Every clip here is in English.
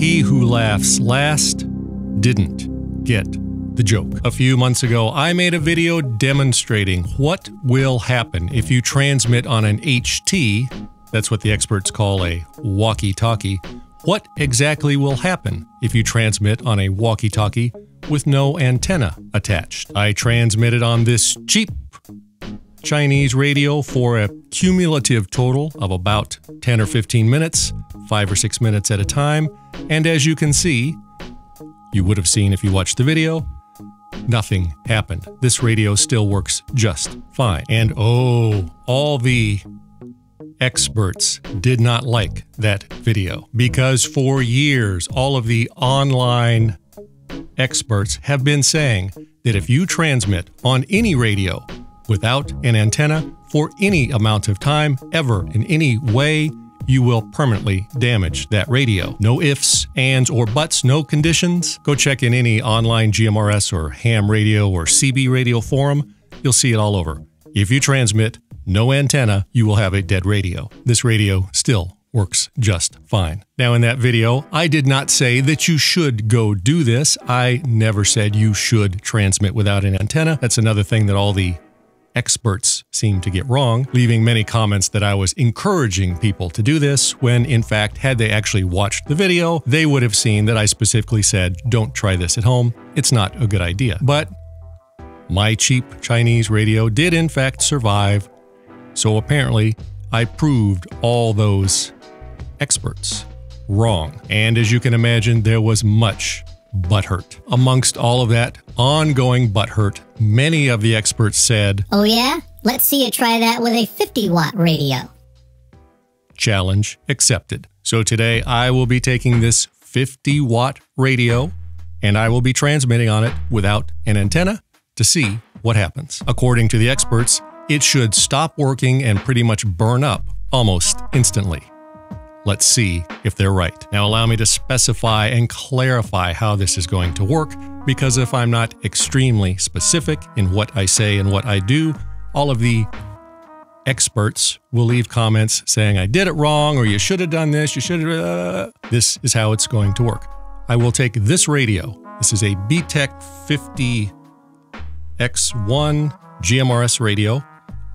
He who laughs last didn't get the joke. A few months ago, I made a video demonstrating what will happen if you transmit on an HT, that's what the experts call a walkie-talkie, what exactly will happen if you transmit on a walkie-talkie with no antenna attached. I transmitted on this cheap Chinese radio for a cumulative total of about 10 or 15 minutes, 5 or 6 minutes at a time, and as you can see, you would have seen if you watched the video, nothing happened. This radio still works just fine. And oh, all the experts did not like that video, because for years, all of the online experts have been saying that if you transmit on any radio without an antenna for any amount of time, ever, in any way, you will permanently damage that radio. No ifs, ands, or buts, no conditions. Go check in any online GMRS or ham radio or CB radio forum. You'll see it all over. If you transmit no antenna, you will have a dead radio. This radio still works just fine. Now, in that video, I did not say that you should go do this. I never said you should transmit without an antenna. That's another thing that all the experts seem to get wrong, leaving many comments that I was encouraging people to do this, when in fact, had they actually watched the video, they would have seen that I specifically said, don't try this at home. It's not a good idea. But my cheap Chinese radio did in fact survive. So apparently I proved all those experts wrong. And as you can imagine, there was much butthurt. Amongst all of that ongoing butthurt, many of the experts said, oh yeah? Let's see you try that with a 50-watt radio. Challenge accepted. So today I will be taking this 50-watt radio and I will be transmitting on it without an antenna to see what happens. According to the experts, it should stop working and pretty much burn up almost instantly. Let's see if they're right. Now allow me to specify and clarify how this is going to work, because if I'm not extremely specific in what I say and what I do, all of the experts will leave comments saying I did it wrong, or you should have done this, you should have... This is how it's going to work. I will take this radio. This is a BTEC 50X1 GMRS radio.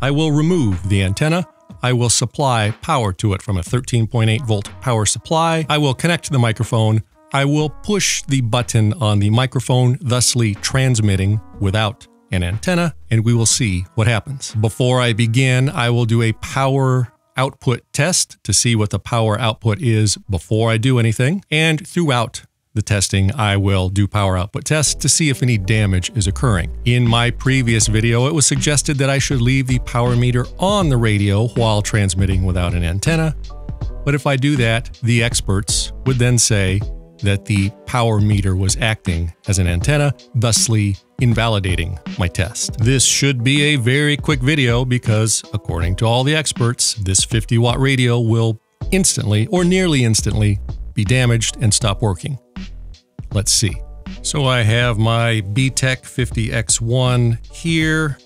I will remove the antenna. I will supply power to it from a 13.8 volt power supply. I will connect to the microphone. I will push the button on the microphone, thusly transmitting without an antenna, and we will see what happens. Before I begin, I will do a power output test to see what the power output is before I do anything. And throughout the testing, I will do power output tests to see if any damage is occurring. In my previous video, it was suggested that I should leave the power meter on the radio while transmitting without an antenna. But if I do that, the experts would then say that the power meter was acting as an antenna, thusly invalidating my test. This should be a very quick video because, according to all the experts, this 50-watt radio will instantly or nearly instantly be damaged and stop working. Let's see. So I have my BTEC 50X1 here.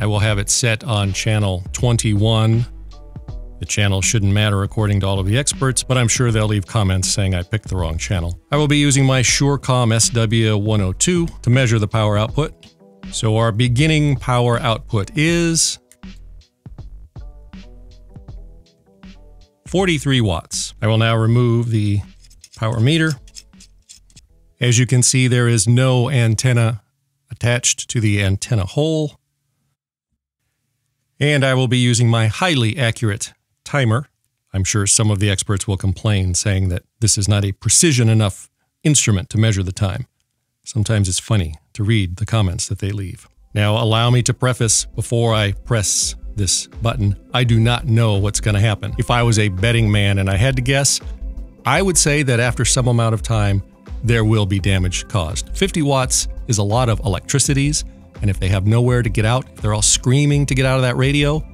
I will have it set on channel 21. The channel shouldn't matter according to all of the experts, but I'm sure they'll leave comments saying I picked the wrong channel. I will be using my Surecom SW102 to measure the power output. So our beginning power output is 43 watts. I will now remove the power meter. As you can see, there is no antenna attached to the antenna hole. And I will be using my highly accurate timer. I'm sure some of the experts will complain, saying that this is not a precision enough instrument to measure the time. Sometimes it's funny to read the comments that they leave. Now, allow me to preface before I press this button, I do not know what's going to happen. If I was a betting man and I had to guess, I would say that after some amount of time, there will be damage caused. 50 watts is a lot of electricities, and if they have nowhere to get out, if they're all screaming to get out of that radio.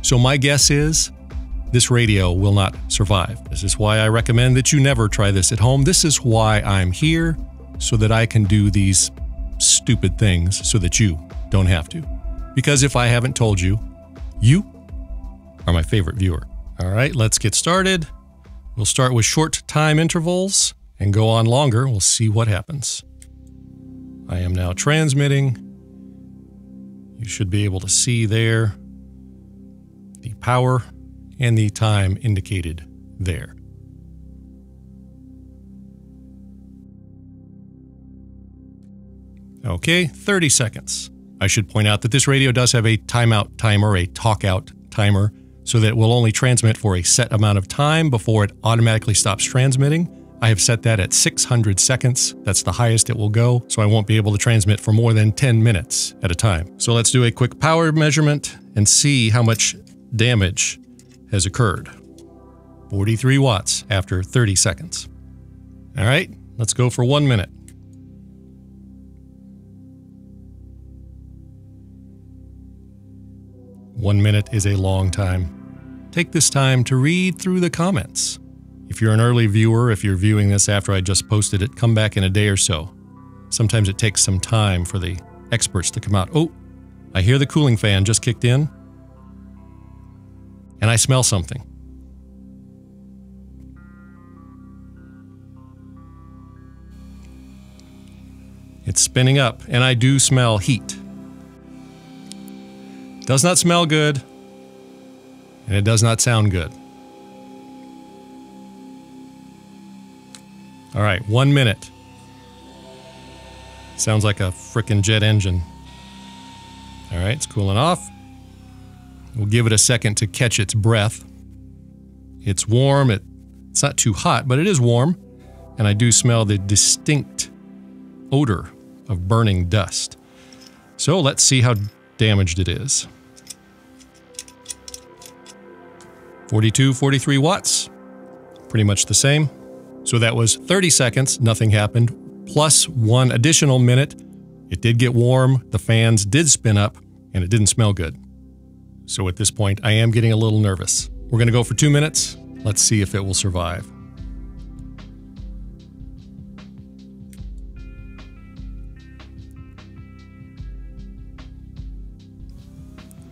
So my guess is this radio will not survive. This is why I recommend that you never try this at home. This is why I'm here, so that I can do these stupid things so that you don't have to. Because if I haven't told you, you are my favorite viewer. All right, let's get started. We'll start with short time intervals and go on longer. We'll see what happens. I am now transmitting. You should be able to see there the power and the time indicated there. Okay, 30 seconds. I should point out that this radio does have a timeout timer, a talkout timer, so that it will only transmit for a set amount of time before it automatically stops transmitting. I have set that at 600 seconds. That's the highest it will go, so I won't be able to transmit for more than 10 minutes at a time. So let's do a quick power measurement and see how much damage has occurred. 43 watts after 30 seconds. All right, let's go for 1 minute. One minute is a long time. Take this time to read through the comments. If you're an early viewer, if you're viewing this after I just posted it, come back in a day or so. Sometimes it takes some time for the experts to come out. Oh, I hear the cooling fan just kicked in, and I smell something. It's spinning up, and I do smell heat. Does not smell good, and it does not sound good. All right, 1 minute. Sounds like a frickin' jet engine. All right, it's cooling off. We'll give it a second to catch its breath. It's warm, it's not too hot, but it is warm, and I do smell the distinct odor of burning dust. So let's see how damaged it is. 42, 43 watts, pretty much the same. So that was 30 seconds, nothing happened, plus 1 additional minute. It did get warm, the fans did spin up, and it didn't smell good. So at this point, I am getting a little nervous. We're gonna go for 2 minutes. Let's see if it will survive.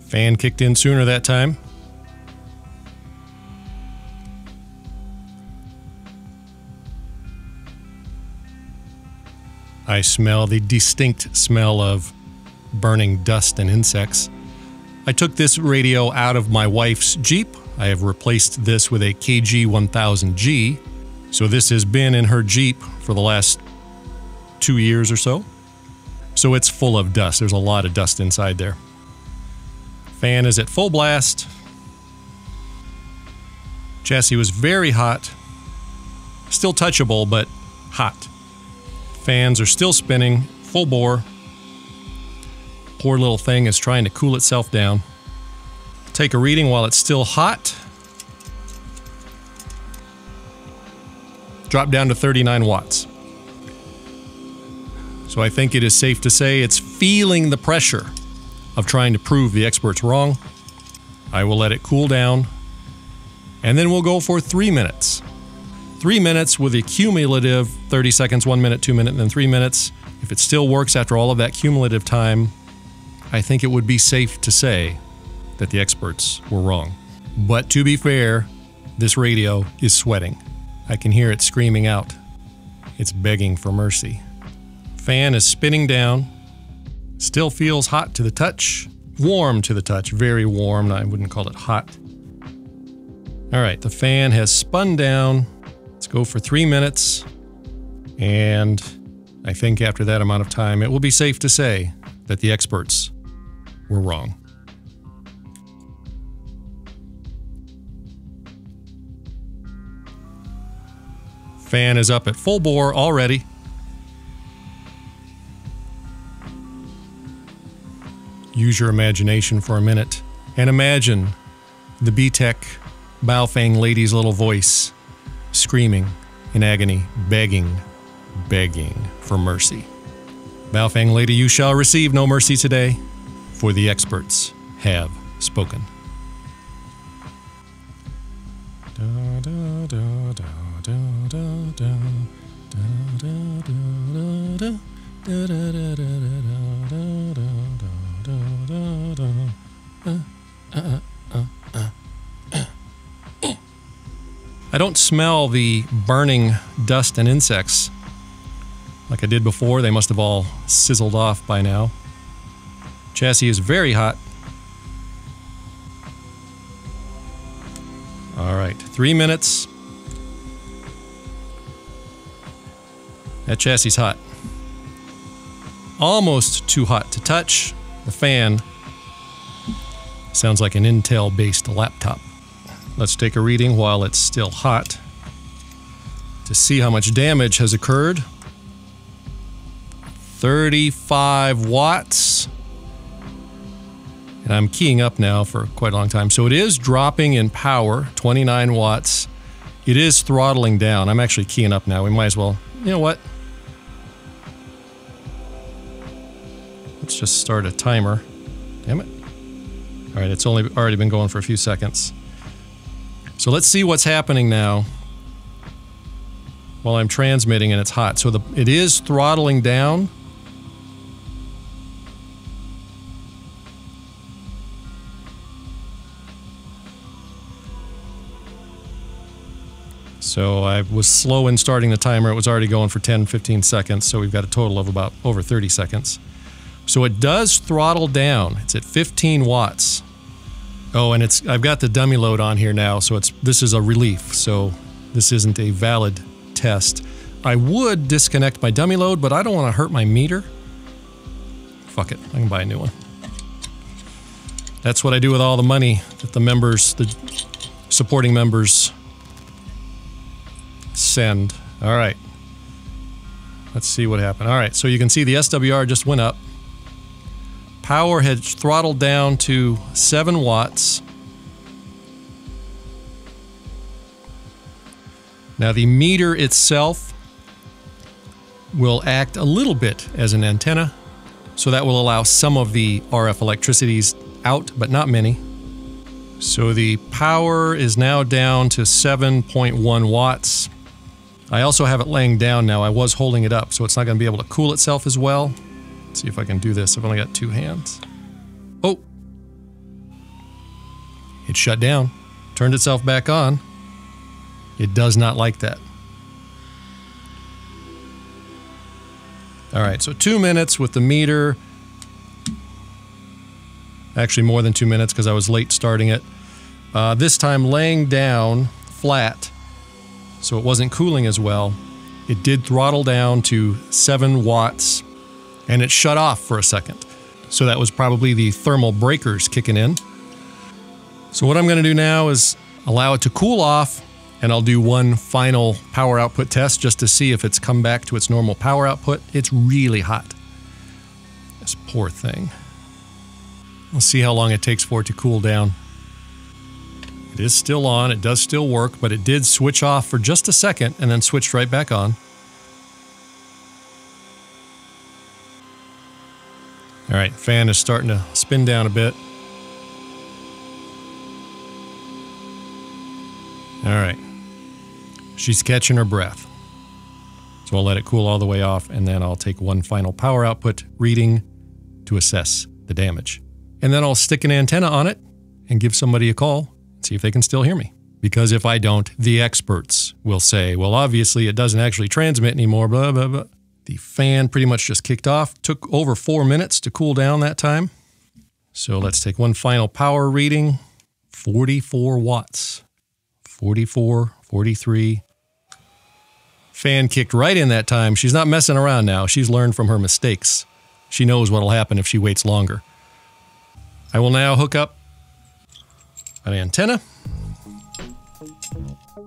Fan kicked in sooner that time. I smell the distinct smell of burning dust and insects. I took this radio out of my wife's Jeep. I have replaced this with a KG-1000G. So this has been in her Jeep for the last 2 years or so. So it's full of dust. There's a lot of dust inside there. Fan is at full blast. Chassis was very hot. Still touchable, but hot. Fans are still spinning, full bore. Poor little thing is trying to cool itself down. Take a reading while it's still hot. Drop down to 39 watts. So I think it is safe to say it's feeling the pressure of trying to prove the experts wrong. I will let it cool down, and then we'll go for 3 minutes. 3 minutes with a cumulative 30 seconds, 1 minute, 2 minute, and then 3 minutes. If it still works after all of that cumulative time, I think it would be safe to say that the experts were wrong. But to be fair, this radio is sweating. I can hear it screaming out. It's begging for mercy. Fan is spinning down. Still feels hot to the touch. Warm to the touch, very warm. I wouldn't call it hot. All right, the fan has spun down. Let's go for 3 minutes. And I think after that amount of time, it will be safe to say that the experts were wrong. Fan is up at full bore already. Use your imagination for a minute and imagine the BTEC Baofeng lady's little voice screaming in agony, begging for mercy. Baofeng lady, you shall receive no mercy today, for the experts have spoken. I don't smell the burning dust and insects like I did before. They must have all sizzled off by now. Chassis is very hot. All right, 3 minutes. That chassis is hot. Almost too hot to touch. The fan sounds like an Intel-based laptop. Let's take a reading while it's still hot to see how much damage has occurred. 35 watts. And I'm keying up now for quite a long time. So it is dropping in power, 29 watts. It is throttling down. I'm actually keying up now. We might as well, you know what? Let's just start a timer. Damn it. All right, it's only already been going for a few seconds. So let's see what's happening now while I'm transmitting and it's hot. So it is throttling down. So I was slow in starting the timer. It was already going for 10, 15 seconds. So we've got a total of about over 30 seconds. So it does throttle down. It's at 15 watts. Oh, and I've got the dummy load on here now. So this is a relief. So this isn't a valid test. I would disconnect my dummy load, but I don't want to hurt my meter. Fuck it, I can buy a new one. That's what I do with all the money that the supporting members send. All right. Let's see what happened. All right. So you can see the SWR just went up. Power had throttled down to 7 watts. Now the meter itself will act a little bit as an antenna. So that will allow some of the RF electricities out, but not many. So the power is now down to 7.1 watts. I also have it laying down now. I was holding it up, so it's not going to be able to cool itself as well. Let's see if I can do this. I've only got 2 hands. Oh! It shut down. Turned itself back on. It does not like that. All right, so 2 minutes with the meter. Actually, more than 2 minutes because I was late starting it. This time laying down flat. So it wasn't cooling as well. It did throttle down to 7 watts and it shut off for a second. So that was probably the thermal breakers kicking in. So what I'm gonna do now is allow it to cool off and I'll do one final power output test just to see if it's come back to its normal power output. It's really hot. This poor thing. We'll see how long it takes for it to cool down. It is still on, it does still work, but it did switch off for just a second and then switched right back on. All right, fan is starting to spin down a bit. All right, she's catching her breath. So I'll let it cool all the way off and then I'll take one final power output reading to assess the damage. And then I'll stick an antenna on it and give somebody a call. See if they can still hear me. Because if I don't, the experts will say, well, obviously it doesn't actually transmit anymore, blah, blah, blah. The fan pretty much just kicked off. Took over 4 minutes to cool down that time. So let's take one final power reading. 44 watts. 44, 43. Fan kicked right in that time. She's not messing around now. She's learned from her mistakes. She knows what'll happen if she waits longer. I will now hook up an antenna.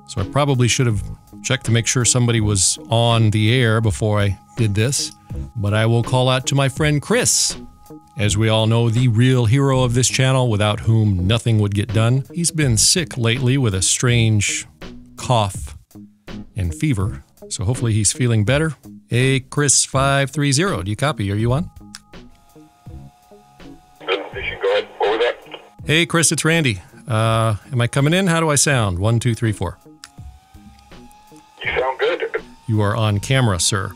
So I probably should have checked to make sure somebody was on the air before I did this, but I will call out to my friend Chris. As we all know, the real hero of this channel, without whom nothing would get done. He's been sick lately with a strange cough and fever, so hopefully he's feeling better. Hey, Chris 530, do you copy? Are you on? Hey, Chris, it's Randy. Am I coming in? How do I sound? 1, 2, 3, 4. You sound good. You are on camera, sir.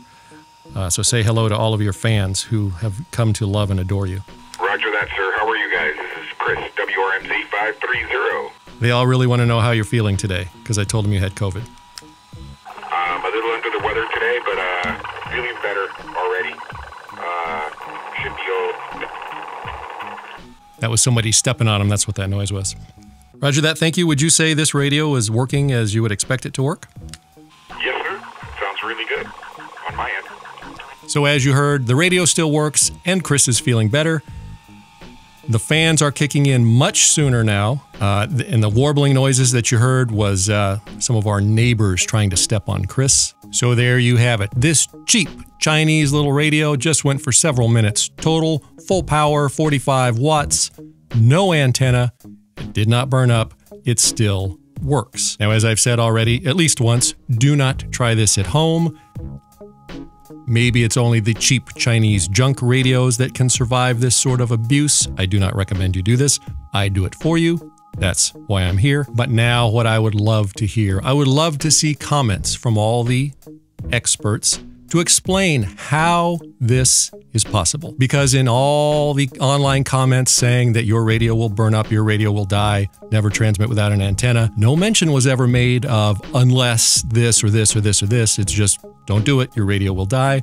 So say hello to all of your fans who have come to love and adore you. Roger that, sir. How are you guys? This is Chris, WRMZ 530. They all really want to know how you're feeling today, because I told them you had COVID. I'm a little under the weather today, but feeling better already. Should be old. That was somebody stepping on him. That's what that noise was. Roger that. Thank you. Would you say this radio is working as you would expect it to work? Yes, sir. Sounds really good on my end. So as you heard, the radio still works, and Chris is feeling better. The fans are kicking in much sooner now, and the warbling noises that you heard was some of our neighbors trying to step on Chris. So there you have it. This cheap Chinese little radio just went for several minutes total, full power, 45 watts, no antenna. It did not burn up. It still works. Now, as I've said already, at least once, do not try this at home. Maybe it's only the cheap Chinese junk radios that can survive this sort of abuse. I do not recommend you do this. I do it for you. That's why I'm here. But now what I would love to hear, I would love to see comments from all the experts to explain how this is possible. Because in all the online comments saying that your radio will burn up, your radio will die, never transmit without an antenna, no mention was ever made of unless this or this or this or this. It's just, don't do it, your radio will die.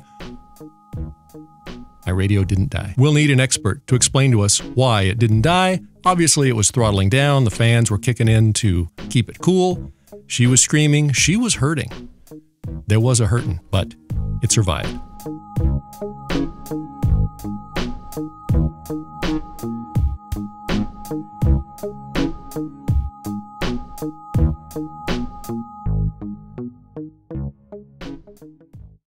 My radio didn't die. We'll need an expert to explain to us why it didn't die. Obviously, it was throttling down. The fans were kicking in to keep it cool. She was screaming. She was hurting. There was a hurting, but it survived.